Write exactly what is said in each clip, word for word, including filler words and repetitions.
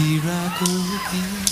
Here I go again.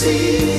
See you.